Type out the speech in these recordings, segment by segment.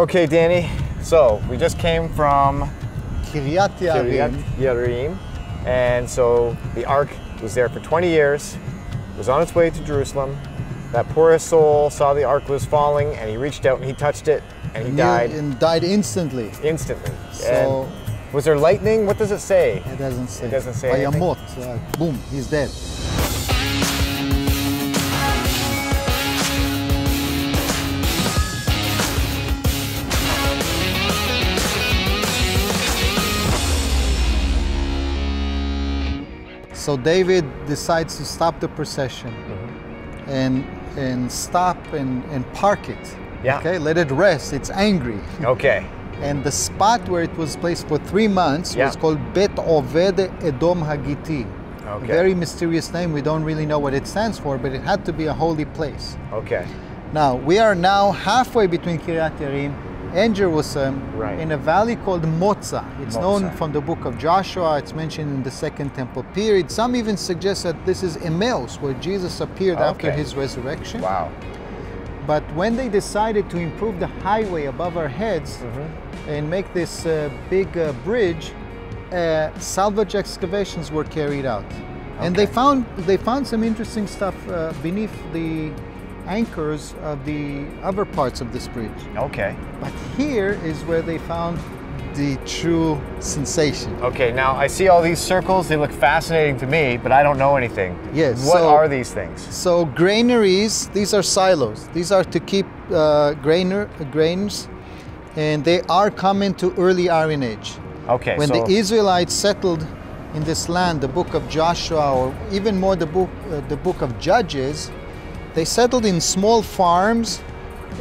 Okay, Danny, so we just came from Kiryat Yearim, and so the Ark was there for 20 years, was on its way to Jerusalem. That poor soul saw the Ark was falling, and he reached out and he touched it, and he died. And died instantly. Instantly. So, and was there lightning? What does it say? It doesn't say. It doesn't say anything. Boom, he's dead. So David decides to stop the procession and stop and park it. Yeah. Okay, let it rest. It's angry. Okay. And the spot where it was placed for 3 months was called Beit Oved Edom HaGitti. Okay. A very mysterious name. We don't really know what it stands for, but it had to be a holy place. Okay. Now we are now halfway between Kiryat Yearim and Jerusalem, in a valley called Motza. It's known from the book of Joshua. It's mentioned in the Second Temple period. Some even suggest that this is Emmaus, where Jesus appeared after his resurrection. Wow. But when they decided to improve the highway above our heads and make this big bridge, salvage excavations were carried out. And they found some interesting stuff beneath the anchors of the other parts of this bridge. Okay. But here is where they found the true sensation. Okay, now I see all these circles, they look fascinating to me, but I don't know anything. Yes. What are these things? So granaries, these are silos. These are to keep grains, and they are common to early Iron Age. Okay. When the Israelites settled in this land, the book of Joshua, or even more the book of Judges, they settled in small farms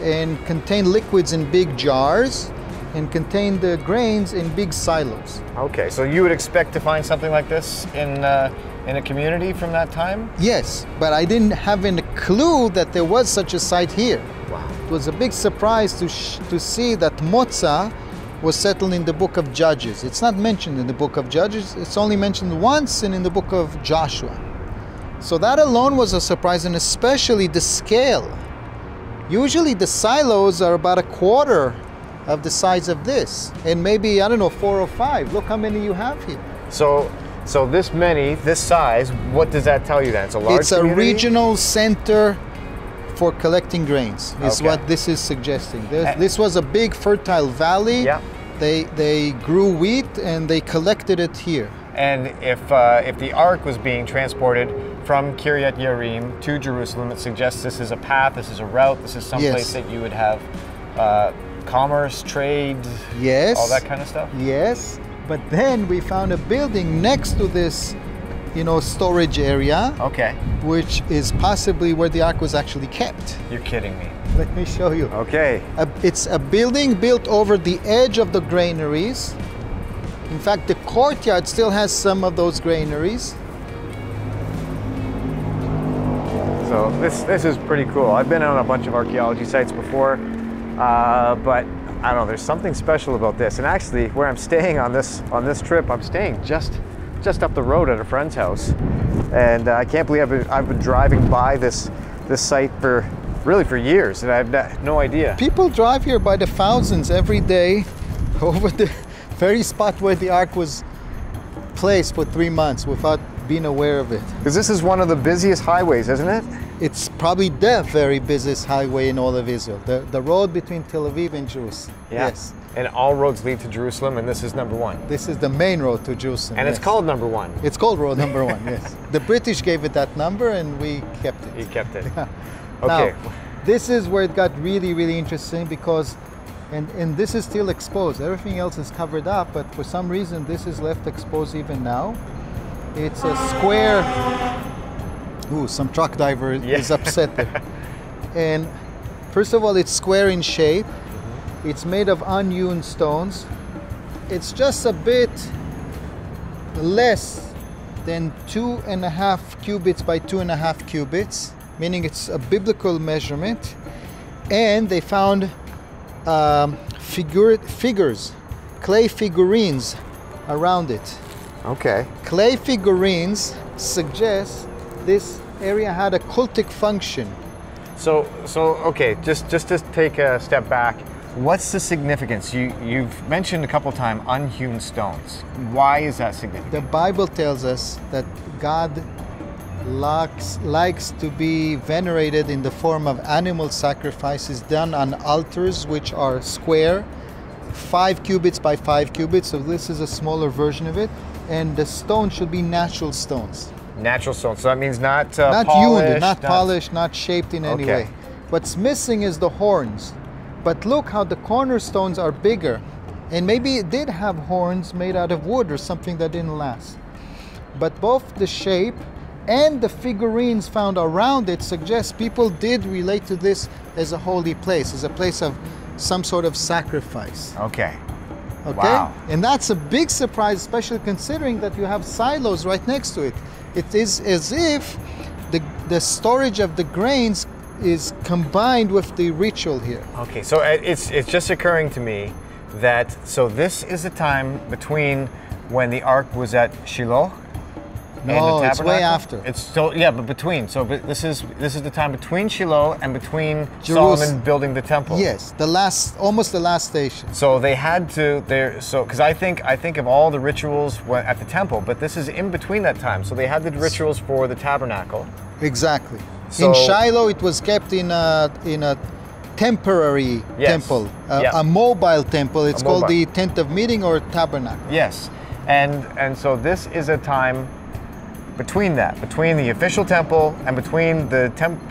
and contained liquids in big jars and contained the grains in big silos. Okay, so you would expect to find something like this in a community from that time? Yes, but I didn't have any clue that there was such a site here. Wow. It was a big surprise to see that Motza was settled in the book of Judges. It's not mentioned in the book of Judges, it's only mentioned once in the book of Joshua. So that alone was a surprise, and especially the scale. Usually the silos are about 1/4 of the size of this, and maybe, I don't know, 4 or 5. Look how many you have here. So this many, this size, what does that tell you then? It's a large community? It's a regional center for collecting grains, is what this is suggesting. This was a big fertile valley. Yeah. They grew wheat and they collected it here. And if the Ark was being transported from Kiryat Yearim to Jerusalem, it suggests this is a path, this is a route, this is someplace that you would have commerce, trade, all that kind of stuff. Yes, but then we found a building next to this, storage area, which is possibly where the Ark was actually kept. You're kidding me. Let me show you. Okay. It's a building built over the edge of the granaries. In fact, the courtyard still has some of those granaries. So this is pretty cool. I've been on a bunch of archaeology sites before, but I don't know, there's something special about this. And actually, where I'm staying on this trip, I'm staying just up the road at a friend's house. And I can't believe I've been driving by this site for years, and I have no idea. People drive here by the thousands every day over the very spot where the Ark was placed for 3 months without being aware of it. Because this is one of the busiest highways, isn't it? It's probably the very busiest highway in all of Israel. The road between Tel Aviv and Jerusalem. Yeah. Yes. And all roads lead to Jerusalem, and this is #1. This is the main road to Jerusalem. And it's called #1. It's called road #1, yes. The British gave it that number, and we kept it. You kept it. Yeah. Okay. Now, this is where it got really, really interesting because And this is still exposed. Everything else is covered up, but for some reason this is left exposed even now. It's a square. Ooh, some truck diver is upset there. And first of all, it's square in shape. It's made of unhewn stones. It's just a bit less than 2.5 cubits by 2.5 cubits, meaning it's a biblical measurement. And they found clay figurines around it. Okay. Clay figurines suggest this area had a cultic function. So okay, just to take a step back, What's the significance? You've mentioned a couple times unhewn stones. Why is that significant? The Bible tells us that God likes to be venerated in the form of animal sacrifices done on altars which are square, 5 cubits by 5 cubits, so this is a smaller version of it, and the stone should be natural stones. Natural stones, so that means not polished, hewn, not polished, not shaped in any way. What's missing is the horns, but look how the cornerstones are bigger, and maybe it did have horns made out of wood or something that didn't last. But both the shape and the figurines found around it suggest people did relate to this as a holy place, as a place of some sort of sacrifice. Okay. Wow. And that's a big surprise, especially considering that you have silos right next to it. It is as if the storage of the grains is combined with the ritual here. Okay, so it's just occurring to me that, so this is the time between when the Ark was at Shiloh. No, it's way after. It's still, yeah, but between. So but this is the time between Shiloh and between Solomon building the temple. Yes, almost the last station. So they had to because I think of all the rituals at the temple, but this is in between that time. So they had the rituals for the tabernacle. Exactly. So, in Shiloh, it was kept in a temporary temple, a mobile temple. It's called the tent of meeting or tabernacle. Yes, and so this is a time between that, between the official temple and between the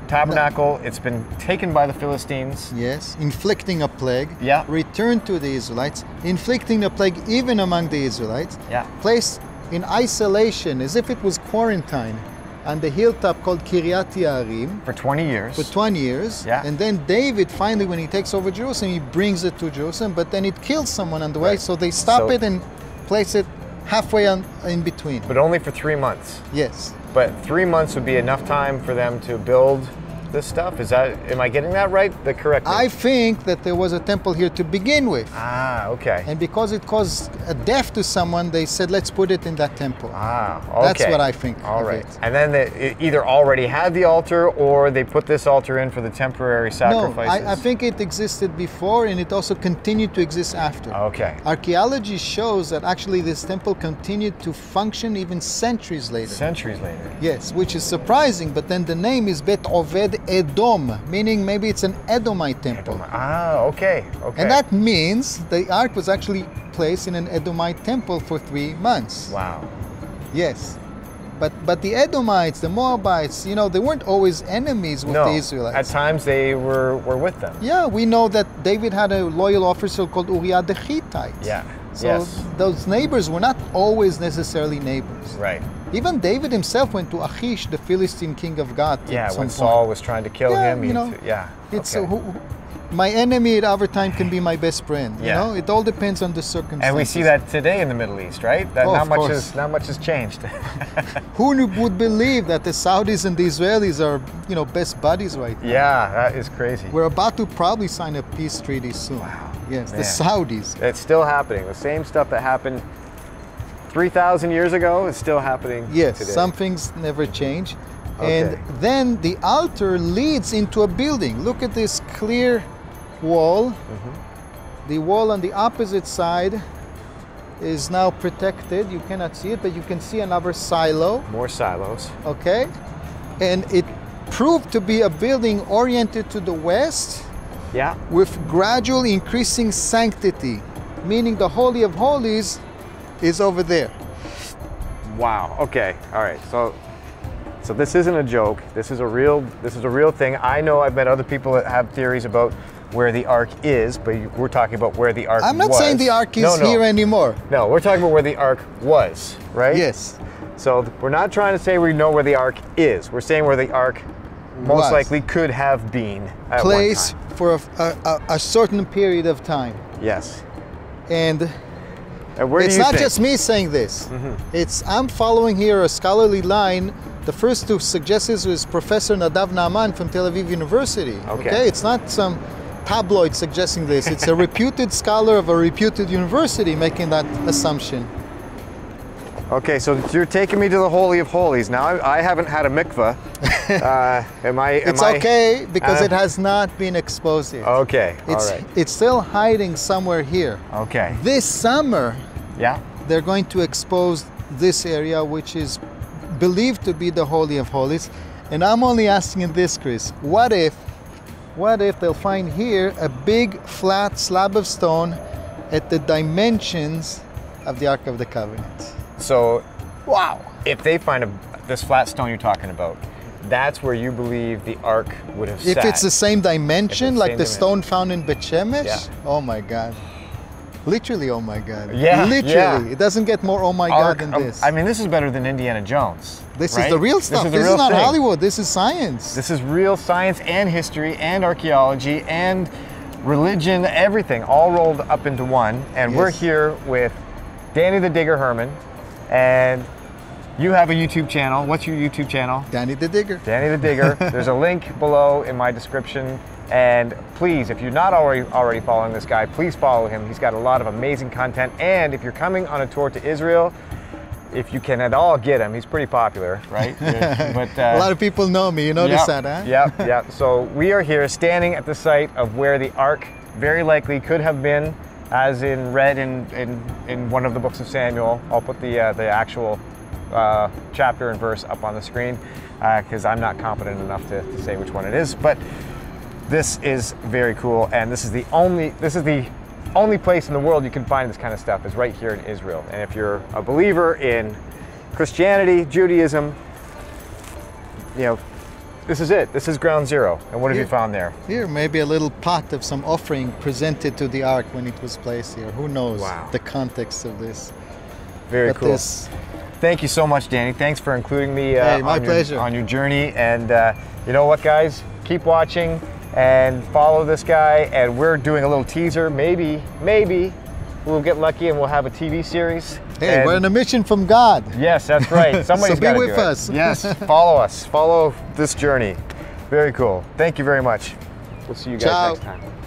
tabernacle. It's been taken by the Philistines. Yes, inflicting a plague. Yeah. Returned to the Israelites, inflicting a plague even among the Israelites. Yeah. Placed in isolation as if it was quarantine on the hilltop called Kiryat Yearim. For 20 years. For 20 years. Yeah. And then David finally, when he takes over Jerusalem, he brings it to Jerusalem, but then it kills someone on the way, so they stop it and place it halfway in between. But only for 3 months. Yes. But 3 months would be enough time for them to build this stuff? Am I getting that right? The correct way? I think that there was a temple here to begin with. Ah, okay. And because it caused a death to someone, they said, let's put it in that temple. Ah, okay. That's what I think. All right. And then they either already had the altar or they put this altar in for the temporary sacrifices. No, I think it existed before and it also continued to exist after. Okay. Archaeology shows that actually this temple continued to function even centuries later. Centuries later. Yes, which is surprising, but then the name is Beit Oved Edom, meaning maybe it's an Edomite temple. Ah, okay. And that means the Ark was actually placed in an Edomite temple for 3 months. Wow. Yes. But the Edomites, the Moabites, they weren't always enemies with the Israelites. At times they were with them. Yeah, we know that David had a loyal officer called Uriah the Hittite. Yeah. So those neighbors were not always necessarily neighbors. Right. Even David himself went to Achish, the Philistine king of Gath. Yeah, when Saul was trying to kill him. My enemy at other time can be my best friend. You know, it all depends on the circumstances. And we see that today in the Middle East, right? That not much has changed. Who would believe that the Saudis and the Israelis are, best buddies right now? Yeah, that is crazy. We're about to probably sign a peace treaty soon. Wow. Yes, man. The Saudis. It's still happening. The same stuff that happened 3,000 years ago is still happening today. Some things never change. Okay. And then the altar leads into a building. Look at this clear wall. Mm-hmm. The wall on the opposite side is now protected. You cannot see it, but you can see another silo. More silos. Okay. And it proved to be a building oriented to the west. Yeah. With gradual increasing sanctity, meaning the Holy of Holies is over there. Wow. Okay. All right. So this isn't a joke. This is a real thing. I know I've met other people that have theories about where the Ark is, but we're talking about where the Ark was. I'm not saying the Ark is here anymore. No, we're talking about where the Ark was, right? Yes. So we're not trying to say we know where the Ark is. We're saying where the Ark most likely could have been at place one time. For a certain period of time. Yes. And it's not just me saying this. Mm-hmm. I'm following here a scholarly line. The first to suggest this was Professor Nadav Naaman from Tel Aviv University. Okay? It's not some tabloid suggesting this. It's a reputed scholar of a reputed university making that assumption. Okay, so you're taking me to the Holy of Holies. Now, I haven't had a mikveh. It's okay, because it has not been exposed yet. Okay, It's still hiding somewhere here. Okay. This summer, they're going to expose this area, which is believed to be the Holy of Holies. And I'm only asking you this, Chris. What if they'll find here a big, flat slab of stone at the dimensions of the Ark of the Covenant? So, wow! If they find this flat stone you're talking about, that's where you believe the Ark would have sat. If it's the same dimension, like the stone found in Beit Shemesh, oh my God. Literally, oh my God. Yeah, literally. It doesn't get more oh my God than this. I mean, this is better than Indiana Jones. This is the real stuff. This is not Hollywood. This is science. This is real science and history and archaeology and religion, everything, all rolled up into one. And we're here with Danny the Digger Herman. And you have a YouTube channel. What's your YouTube channel? Danny the Digger. Danny the Digger. There's a link below in my description. And please, if you're not already following this guy, please follow him. He's got a lot of amazing content. And if you're coming on a tour to Israel, if you can at all get him, he's pretty popular, right? A lot of people know me. You notice that, huh? So we are here standing at the site of where the Ark very likely could have been, as in read in one of the books of Samuel. I'll put the actual chapter and verse up on the screen, because I'm not competent enough to say which one it is. But this is very cool, and this is the only place in the world you can find this kind of stuff is right here in Israel. And if you're a believer in Christianity, Judaism, you know, this is it. This is ground zero. And what have you found there? Here, maybe a little pot of some offering presented to the Ark when it was placed here. Who knows the context of this? Very cool. Thank you so much, Danny. Thanks for including me on your journey. And you know what, guys? Keep watching and follow this guy. And we're doing a little teaser. Maybe we'll get lucky and we'll have a TV series. Hey, we're on a mission from God. Yes, that's right. Somebody's got to do it. So be with us. Yes, follow us. Follow this journey. Very cool. Thank you very much. We'll see you guys next time.